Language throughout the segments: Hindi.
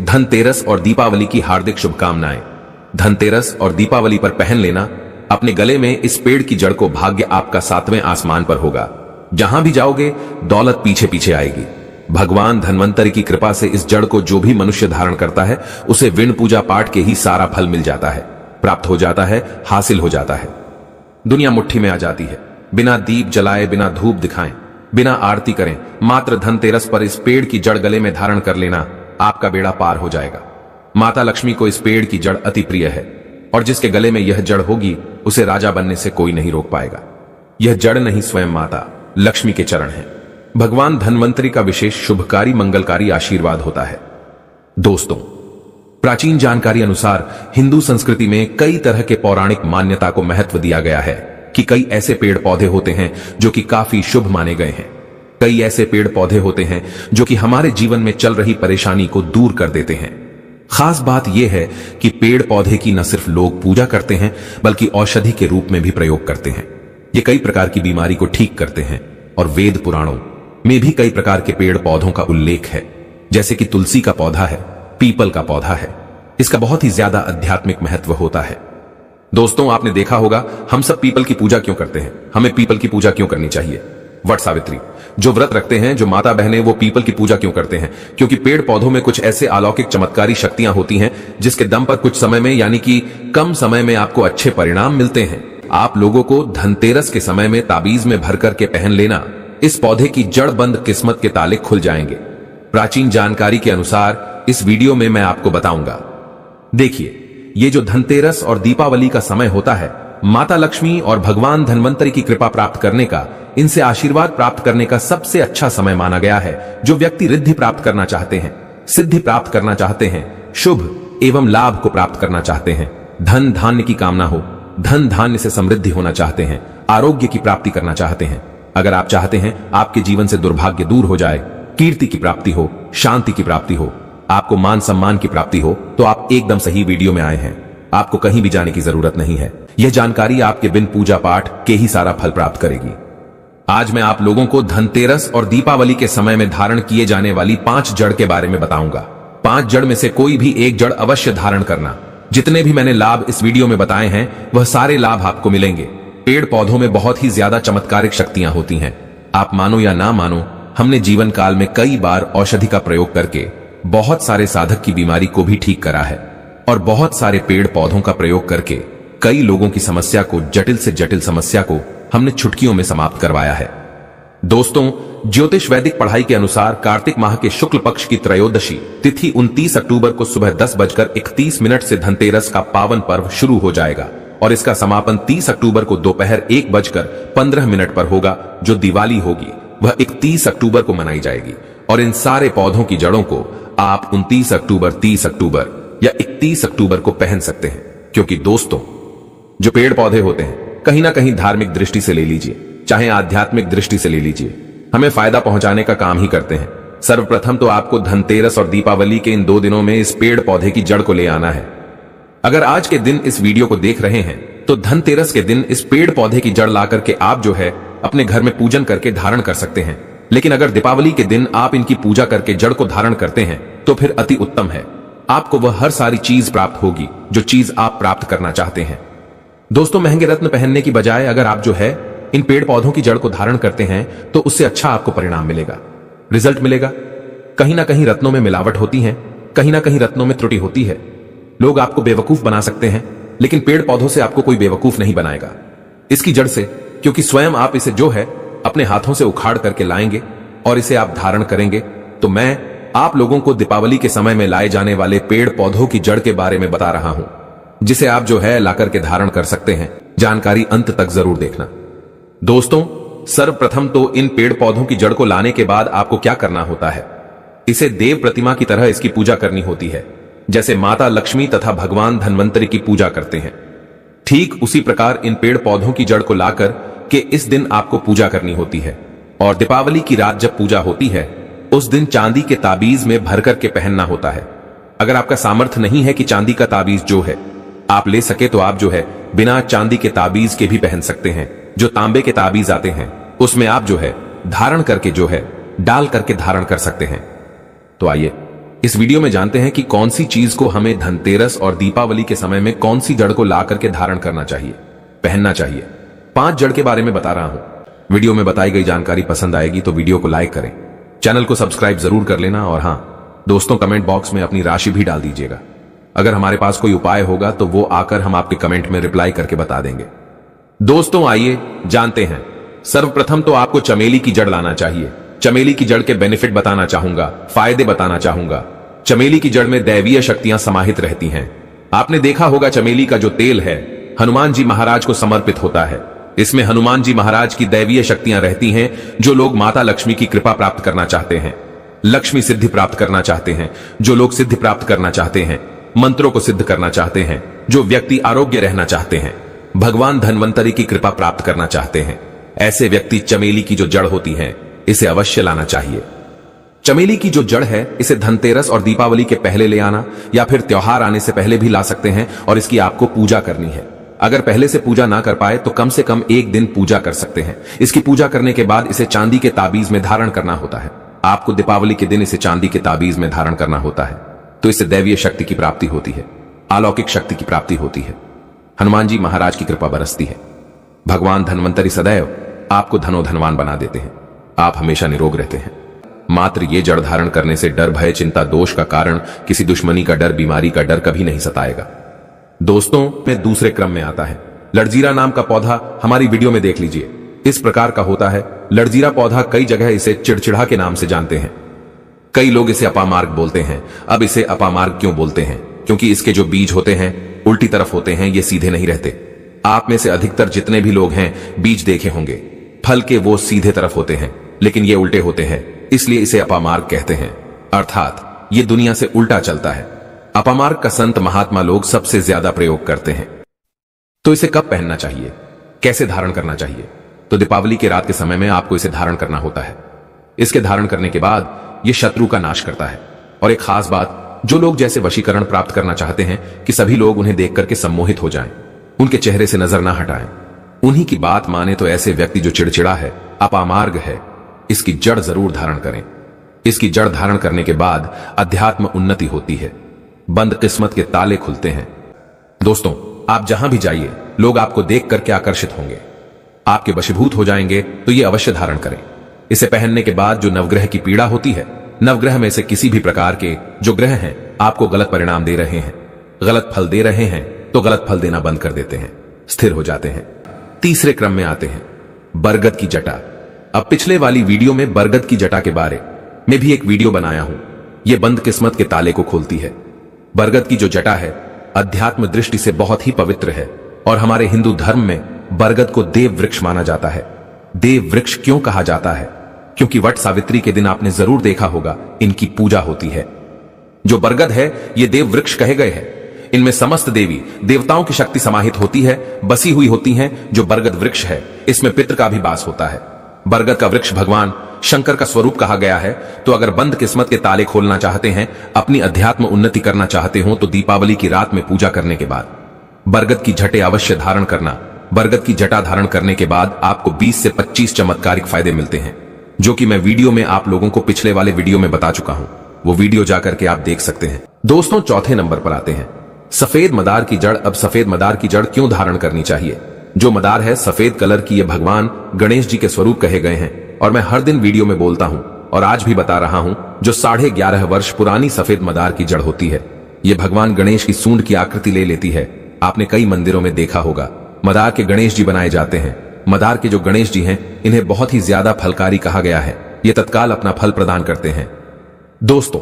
धनतेरस और दीपावली की हार्दिक शुभकामनाएं। धनतेरस और दीपावली पर पहन लेना अपने गले में इस पेड़ की जड़ को, भाग्य आपका सातवें आसमान पर होगा। जहां भी जाओगे दौलत पीछे पीछे आएगी। भगवान धन्वंतरी की कृपा से इस जड़ को जो भी मनुष्य धारण करता है उसे विण पूजा पाठ के ही सारा फल मिल जाता है, प्राप्त हो जाता है, हासिल हो जाता है। दुनिया मुट्ठी में आ जाती है। बिना दीप जलाए, बिना धूप दिखाएं, बिना आरती करें, मात्र धनतेरस पर इस पेड़ की जड़ गले में धारण कर लेना, आपका बेड़ा पार हो जाएगा। माता लक्ष्मी को इस पेड़ की जड़ अति प्रिय है और जिसके गले में यह जड़ होगी उसे राजा बनने से कोई नहीं रोक पाएगा। यह जड़ नहीं, स्वयं माता लक्ष्मी के चरण हैं। भगवान धन्वंतरी का विशेष शुभकारी मंगलकारी आशीर्वाद होता है। दोस्तों, प्राचीन जानकारी अनुसार हिंदू संस्कृति में कई तरह के पौराणिक मान्यता को महत्व दिया गया है कि कई ऐसे पेड़ पौधे होते हैं जो कि काफी शुभ माने गए हैं। कई ऐसे पेड़ पौधे होते हैं जो कि हमारे जीवन में चल रही परेशानी को दूर कर देते हैं। खास बात यह है कि पेड़ पौधे की न सिर्फ लोग पूजा करते हैं बल्कि औषधि के रूप में भी प्रयोग करते हैं। ये कई प्रकार की बीमारी को ठीक करते हैं और वेद पुराणों में भी कई प्रकार के पेड़ पौधों का उल्लेख है, जैसे कि तुलसी का पौधा है, पीपल का पौधा है। इसका बहुत ही ज्यादा आध्यात्मिक महत्व होता है। दोस्तों, आपने देखा होगा हम सब पीपल की पूजा क्यों करते हैं। हमें पीपल की पूजा क्यों करनी चाहिए? वट सावित्री जो व्रत रखते हैं, जो माता बहनें, वो पीपल की पूजा क्यों करते हैं? क्योंकि पेड़ पौधों में कुछ ऐसे अलौकिक चमत्कारी शक्तियां होती हैं जिसके दम पर कुछ समय में, यानी कि कम समय में, आपको अच्छे परिणाम मिलते हैं। आप लोगों को धनतेरस के समय में ताबीज में भर करके पहन लेना। इस पौधे की जड़ बंद किस्मत के ताले खुल जाएंगे। प्राचीन जानकारी के अनुसार इस वीडियो में मैं आपको बताऊंगा। देखिए, ये जो धनतेरस और दीपावली का समय होता है, माता लक्ष्मी और भगवान धन्वंतरी की कृपा प्राप्त करने का, इनसे आशीर्वाद प्राप्त करने का सबसे अच्छा समय माना गया है। जो व्यक्ति रिद्धि प्राप्त करना चाहते हैं, सिद्धि प्राप्त करना चाहते हैं, शुभ एवं लाभ को प्राप्त करना चाहते हैं, धन धान्य की कामना हो, धन धान्य से समृद्धि होना चाहते हैं, आरोग्य की प्राप्ति करना चाहते हैं। अगर आप चाहते हैं आपके जीवन से दुर्भाग्य दूर हो जाए, कीर्ति की प्राप्ति हो, शांति की प्राप्ति हो, आपको मान सम्मान की प्राप्ति हो, तो आप एकदम सही वीडियो में आए हैं। आपको कहीं भी जाने की जरूरत नहीं है। यह जानकारी आपके बिन पूजा पाठ के ही सारा फल प्राप्त करेगी। आज मैं आप लोगों को धनतेरस और दीपावली के समय में धारण किए जाने वाली 5 जड़ के बारे में बताऊंगा। 5 जड़ में से कोई भी एक जड़ अवश्य धारण करना। जितने भी मैंने लाभ इस वीडियो में बताए हैं वह सारे लाभ आपको मिलेंगे। पेड़ पौधों में बहुत ही ज्यादा चमत्कारिक शक्तियां होती हैं। आप मानो या ना मानो, हमने जीवन काल में कई बार औषधि का प्रयोग करके बहुत सारे साधक की बीमारी को भी ठीक करा है और बहुत सारे पेड़ पौधों का प्रयोग करके कई लोगों की समस्या को, जटिल से जटिल समस्या को हमने चुटकियों में समाप्त करवाया है। दोस्तों, ज्योतिष वैदिक पढ़ाई के अनुसार कार्तिक माह के शुक्ल पक्ष की त्रयोदशी तिथि 29 अक्टूबर को सुबह 10:31 से धनतेरस का पावन पर्व शुरू हो जाएगा और इसका समापन 30 अक्टूबर को दोपहर 1:15 पर होगा। जो दिवाली होगी वह 31 अक्टूबर को मनाई जाएगी और इन सारे पौधों की जड़ों को आप 29 अक्टूबर, 30 अक्टूबर या 31 अक्टूबर को पहन सकते हैं। क्योंकि दोस्तों, जो पेड़ पौधे होते हैं कहीं ना कहीं धार्मिक दृष्टि से ले लीजिए, चाहे आध्यात्मिक दृष्टि से ले लीजिए, हमें फायदा पहुंचाने का काम ही करते हैं। सर्वप्रथम तो आपको धनतेरस और दीपावली के इन 2 दिनों में इस पेड़ पौधे की जड़ को ले आना है। अगर आज के दिन इस वीडियो को देख रहे हैं तो धनतेरस के दिन इस पेड़ पौधे की जड़ ला करके आप जो है अपने घर में पूजन करके धारण कर सकते हैं। लेकिन अगर दीपावली के दिन आप इनकी पूजा करके जड़ को धारण करते हैं तो फिर अति उत्तम है। आपको वह हर सारी चीज प्राप्त होगी जो चीज आप प्राप्त करना चाहते हैं। दोस्तों, महंगे रत्न पहनने की बजाय अगर आप जो है इन पेड़ पौधों की जड़ को धारण करते हैं तो उससे अच्छा आपको परिणाम मिलेगा, रिजल्ट मिलेगा। कहीं ना कहीं रत्नों में मिलावट होती है, कहीं ना कहीं रत्नों में त्रुटि होती है। लोग आपको बेवकूफ बना सकते हैं लेकिन पेड़ पौधों से आपको कोई बेवकूफ नहीं बनाएगा, इसकी जड़ से, क्योंकि स्वयं आप इसे जो है अपने हाथों से उखाड़ करके लाएंगे और इसे आप धारण करेंगे। तो मैं आप लोगों को दीपावली के समय में लाए जाने वाले पेड़ पौधों की जड़ के बारे में बता रहा हूं, जिसे आप जो है ला करके धारण कर सकते हैं। जानकारी अंत तक जरूर देखना। दोस्तों, सर्वप्रथम तो इन पेड़ पौधों की जड़ को लाने के बाद आपको क्या करना होता है, इसे देव प्रतिमा की तरह इसकी पूजा करनी होती है। जैसे माता लक्ष्मी तथा भगवान धन्वंतरी की पूजा करते हैं, ठीक उसी प्रकार इन पेड़ पौधों की जड़ को लाकर के इस दिन आपको पूजा करनी होती है। और दीपावली की रात जब पूजा होती है उस दिन चांदी के ताबीज में भर करके पहनना होता है। अगर आपका सामर्थ्य नहीं है कि चांदी का ताबीज जो है आप ले सके तो आप जो है बिना चांदी के ताबीज के भी पहन सकते हैं। जो तांबे के ताबीज आते हैं उसमें आप जो है धारण करके, जो है डाल करके धारण कर सकते हैं। तो आइए इस वीडियो में जानते हैं कि कौन सी चीज को हमें धनतेरस और दीपावली के समय में कौन सी जड़ को ला करके धारण करना चाहिए, पहनना चाहिए। 5 जड़ के बारे में बता रहा हूं। वीडियो में बताई गई जानकारी पसंद आएगी तो वीडियो को लाइक करें, चैनल को सब्सक्राइब जरूर कर लेना और हां दोस्तों, कमेंट बॉक्स में अपनी राशि भी डाल दीजिएगा। अगर हमारे पास कोई उपाय होगा तो वो आकर हम आपके कमेंट में रिप्लाई करके बता देंगे। दोस्तों आइए जानते हैं। सर्वप्रथम तो आपको चमेली की जड़ लाना चाहिए। चमेली की जड़ के बेनिफिट बताना चाहूंगा, फायदे बताना चाहूंगा। चमेली की जड़ में दैवीय शक्तियां समाहित रहती हैं। आपने देखा होगा चमेली का जो तेल है हनुमान जी महाराज को समर्पित होता है। इसमें हनुमान जी महाराज की दैवीय शक्तियां रहती हैं। जो लोग माता लक्ष्मी की कृपा प्राप्त करना चाहते हैं, लक्ष्मी सिद्धि प्राप्त करना चाहते हैं, जो लोग सिद्धि प्राप्त करना चाहते हैं, मंत्रों को सिद्ध करना चाहते हैं, जो व्यक्ति आरोग्य रहना चाहते हैं, भगवान धनवंतरी की कृपा प्राप्त करना चाहते हैं, ऐसे व्यक्ति चमेली की जो जड़ होती है इसे अवश्य लाना चाहिए। चमेली की जो जड़ है इसे धनतेरस और दीपावली के पहले ले आना या फिर त्योहार आने से पहले भी ला सकते हैं और इसकी आपको पूजा करनी है। अगर पहले से पूजा ना कर पाए तो कम से कम एक दिन पूजा कर सकते हैं। इसकी पूजा करने के बाद इसे चांदी के ताबीज में धारण करना होता है। आपको दीपावली के दिन इसे चांदी के ताबीज में धारण करना होता है तो इससे दैवीय शक्ति की प्राप्ति होती है, अलौकिक शक्ति की प्राप्ति होती है, हनुमान जी महाराज की कृपा बरसती है, भगवान धनवंतरी सदैव आपको धनो धनवान बना देते हैं, आप हमेशा निरोग रहते हैं। मात्र ये जड़ धारण करने से डर, भय, चिंता, दोष का कारण, किसी दुश्मनी का डर, बीमारी का डर कभी नहीं सताएगा। दोस्तों में दूसरे क्रम में आता है लड़जीरा नाम का पौधा। हमारी वीडियो में देख लीजिए, इस प्रकार का होता है लड़जीरा पौधा। कई जगह इसे चिड़चिड़ा के नाम से जानते हैं, कई लोग इसे अपामार्ग बोलते हैं। अब इसे अपामार्ग क्यों बोलते हैं? क्योंकि इसके जो बीज होते हैं उल्टी तरफ होते हैं, ये सीधे नहीं रहते। आप में से अधिकतर जितने भी लोग हैं बीज देखे होंगे फल के, वो सीधे तरफ होते हैं लेकिन ये उल्टे होते हैं, इसलिए इसे अपामार्ग कहते हैं। अर्थात ये दुनिया से उल्टा चलता है। अपामार्ग का संत महात्मा लोग सबसे ज्यादा प्रयोग करते हैं। तो इसे कब पहनना चाहिए, कैसे धारण करना चाहिए? तो दीपावली के रात के समय में आपको इसे धारण करना होता है। इसके धारण करने के बाद यह शत्रु का नाश करता है। और एक खास बात, जो लोग जैसे वशीकरण प्राप्त करना चाहते हैं कि सभी लोग उन्हें देख करके सम्मोहित हो जाएं, उनके चेहरे से नजर ना हटाएं, उन्हीं की बात माने तो ऐसे व्यक्ति जो चिड़चिड़ा है, अपामार्ग है, इसकी जड़ जरूर धारण करें। इसकी जड़ धारण करने के बाद अध्यात्म उन्नति होती है, बंद किस्मत के ताले खुलते हैं। दोस्तों आप जहां भी जाइए लोग आपको देख करके आकर्षित होंगे, आपके वशीभूत हो जाएंगे, तो ये अवश्य धारण करें। इसे पहनने के बाद जो नवग्रह की पीड़ा होती है, नवग्रह में से किसी भी प्रकार के जो ग्रह हैं आपको गलत परिणाम दे रहे हैं, गलत फल दे रहे हैं, तो गलत फल देना बंद कर देते हैं, स्थिर हो जाते हैं। तीसरे क्रम में आते हैं बरगद की जटा। अब पिछले वाली वीडियो में बरगद की जटा के बारे में भी एक वीडियो बनाया हूं। यह बंद किस्मत के ताले को खोलती है। बरगद की जो जटा है अध्यात्म दृष्टि से बहुत ही पवित्र है और हमारे हिंदू धर्म में बरगद को देव वृक्ष माना जाता है। देव वृक्ष क्यों कहा जाता है? क्योंकि वट सावित्री के दिन आपने जरूर देखा होगा इनकी पूजा होती है। जो बरगद है ये देव वृक्ष कहे गए हैं। इनमें समस्त देवी देवताओं की शक्ति समाहित होती है, बसी हुई होती है। जो बरगद वृक्ष है इसमें पितृ का भी वास होता है। बरगद का वृक्ष भगवान शंकर का स्वरूप कहा गया है। तो अगर बंद किस्मत के ताले खोलना चाहते हैं, अपनी अध्यात्म उन्नति करना चाहते हो, तो दीपावली की रात में पूजा करने के बाद बरगद की जटे अवश्य धारण करना। बरगद की जटा धारण करने के बाद आपको 20 से 25 चमत्कारिक फायदे मिलते हैं, जो कि मैं वीडियो में आप लोगों को पिछले वाले वीडियो में बता चुका हूं, वो वीडियो जाकर के आप देख सकते हैं। दोस्तों चौथे नंबर पर आते हैं सफेद मदार की जड़। अब सफेद मदार की जड़ क्यों धारण करनी चाहिए? जो मदार है सफेद कलर की, ये भगवान गणेश जी के स्वरूप कहे गए हैं और मैं हर दिन वीडियो में बोलता हूं और आज भी बता रहा हूं। जो 11.5 वर्ष पुरानी सफेद मदार की जड़ होती है, ये भगवान गणेश की सूंड की आकृति ले लेती है। आपने कई मंदिरों में देखा होगा मदार के गणेश जी बनाए जाते हैं। मदार के जो गणेश जी हैं इन्हें बहुत ही ज्यादा फलकारी कहा गया है, ये तत्काल अपना फल प्रदान करते हैं। दोस्तों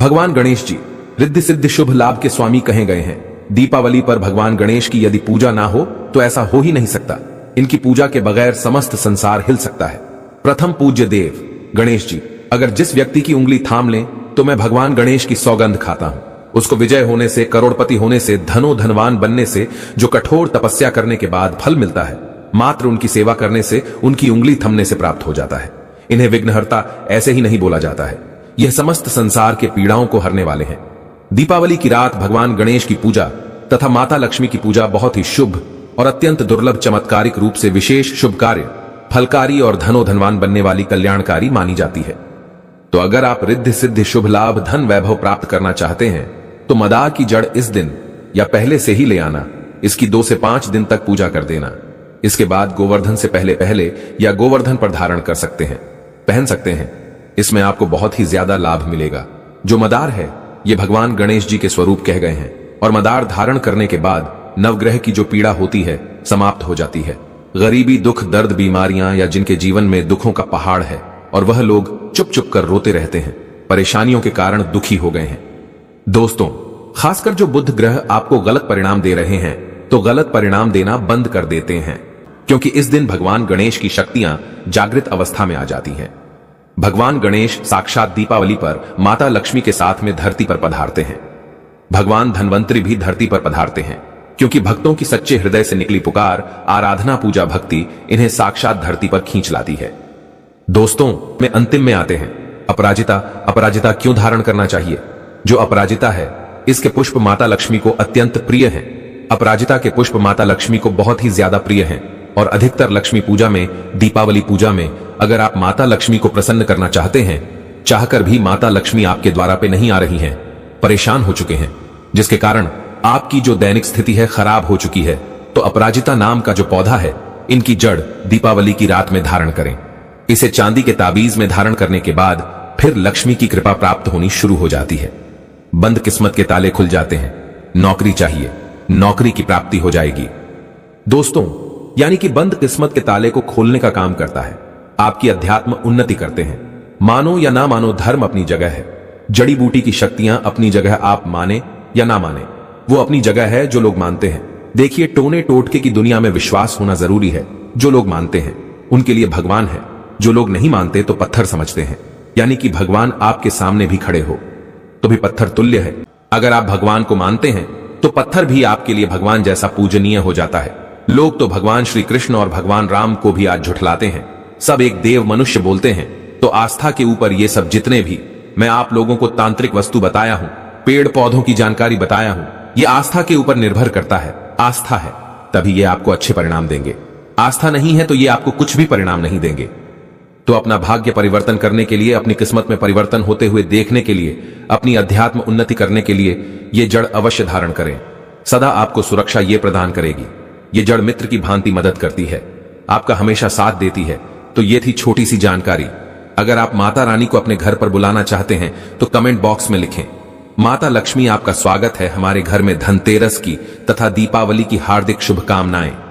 भगवान गणेश जी रिद्धि सिद्धि शुभ लाभ के स्वामी कहे गए हैं। दीपावली पर भगवान गणेश की यदि पूजा ना हो तो ऐसा हो ही नहीं सकता। इनकी पूजा के बगैर समस्त संसार हिल सकता है। प्रथम पूज्य देव गणेश जी, अगर जिस व्यक्ति की उंगली थाम लें तो मैं भगवान गणेश की सौगंध खाता हूं, उसको विजय होने से, करोड़पति होने से, धनो धनवान बनने से, जो कठोर तपस्या करने के बाद फल मिलता है, मात्र उनकी सेवा करने से, उनकी उंगली थमने से प्राप्त हो जाता है। इन्हें विघ्नहर्ता ऐसे ही नहीं बोला जाता है। यह समस्त संसार के पीड़ाओं को हरने वाले हैं। दीपावली की रात भगवान गणेश की पूजा तथा माता लक्ष्मी की पूजा बहुत ही शुभ और अत्यंत दुर्लभ चमत्कारिक रूप से विशेष शुभ कार्य, फलकारी और धनो धनवान बनने वाली कल्याणकारी मानी जाती है। तो अगर आप रिद्धि सिद्धि शुभ लाभ धन वैभव प्राप्त करना चाहते हैं तो मदार की जड़ इस दिन या पहले से ही ले आना। इसकी 2 से 5 दिन तक पूजा कर देना। इसके बाद गोवर्धन से पहले पहले या गोवर्धन पर धारण कर सकते हैं, पहन सकते हैं। इसमें आपको बहुत ही ज्यादा लाभ मिलेगा। जो मदार है ये भगवान गणेश जी के स्वरूप कह गए हैं और मदार धारण करने के बाद नवग्रह की जो पीड़ा होती है समाप्त हो जाती है। गरीबी, दुख, दर्द, बीमारियां या जिनके जीवन में दुखों का पहाड़ है और वह लोग चुप चुप कर रोते रहते हैं, परेशानियों के कारण दुखी हो गए हैं। दोस्तों, खासकर जो बुध ग्रह आपको गलत परिणाम दे रहे हैं तो गलत परिणाम देना बंद कर देते हैं, क्योंकि इस दिन भगवान गणेश की शक्तियां जागृत अवस्था में आ जाती हैं। भगवान गणेश साक्षात दीपावली पर माता लक्ष्मी के साथ में धरती पर पधारते हैं। भगवान धनवंतरी भी धरती पर पधारते हैं, क्योंकि भक्तों की सच्चे हृदय से निकली पुकार, आराधना, पूजा, भक्ति इन्हें साक्षात धरती पर खींच लाती है। दोस्तों, में अंतिम में आते हैं अपराजिता। अपराजिता क्यों धारण करना चाहिए? जो अपराजिता है इसके पुष्प माता लक्ष्मी को अत्यंत प्रिय हैं। अपराजिता के पुष्प माता लक्ष्मी को बहुत ही ज्यादा प्रिय हैं और अधिकतर लक्ष्मी पूजा में, दीपावली पूजा में अगर आप माता लक्ष्मी को प्रसन्न करना चाहते हैं, चाहकर भी माता लक्ष्मी आपके द्वारा पे नहीं आ रही हैं, परेशान हो चुके हैं, जिसके कारण आपकी जो दैनिक स्थिति है खराब हो चुकी है, तो अपराजिता नाम का जो पौधा है इनकी जड़ दीपावली की रात में धारण करें। इसे चांदी के ताबीज में धारण करने के बाद फिर लक्ष्मी की कृपा प्राप्त होनी शुरू हो जाती है। बंद किस्मत के ताले खुल जाते हैं। नौकरी चाहिए, नौकरी की प्राप्ति हो जाएगी। दोस्तों, यानी कि बंद किस्मत के ताले को खोलने का काम करता है। आपकी अध्यात्म उन्नति करते हैं। मानो या ना मानो, धर्म अपनी जगह है, जड़ी बूटी की शक्तियां अपनी जगह, आप माने या ना माने वो अपनी जगह है। जो लोग मानते हैं, देखिए टोने टोटके की दुनिया में विश्वास होना जरूरी है। जो लोग मानते हैं उनके लिए भगवान है, जो लोग नहीं मानते तो पत्थर समझते हैं। यानी कि भगवान आपके सामने भी खड़े हो तो भी पत्थर तुल्य है। अगर आप भगवान को मानते हैं तो पत्थर भी आपके लिए भगवान जैसा पूजनीय हो जाता है। लोग तो भगवान श्री कृष्ण और भगवान राम को भी आज झुठलाते हैं। सब एक देव मनुष्य बोलते हैं, तो आस्था के ऊपर ये सब जितने भी मैं आप लोगों को तांत्रिक वस्तु बताया हूं, पेड़ पौधों की जानकारी बताया हूं, ये आस्था के ऊपर निर्भर करता है। आस्था है तभी ये आपको अच्छे परिणाम देंगे, आस्था नहीं है तो ये आपको कुछ भी परिणाम नहीं देंगे। तो अपना भाग्य परिवर्तन करने के लिए, अपनी किस्मत में परिवर्तन होते हुए देखने के लिए, अपनी अध्यात्म उन्नति करने के लिए ये जड़ अवश्य धारण करें। सदा आपको सुरक्षा ये प्रदान करेगी। ये जड़ मित्र की भांति मदद करती है, आपका हमेशा साथ देती है। तो ये थी छोटी सी जानकारी। अगर आप माता रानी को अपने घर पर बुलाना चाहते हैं तो कमेंट बॉक्स में लिखें। माता लक्ष्मी, आपका स्वागत है हमारे घर में। धनतेरस की तथा दीपावली की हार्दिक शुभकामनाएं।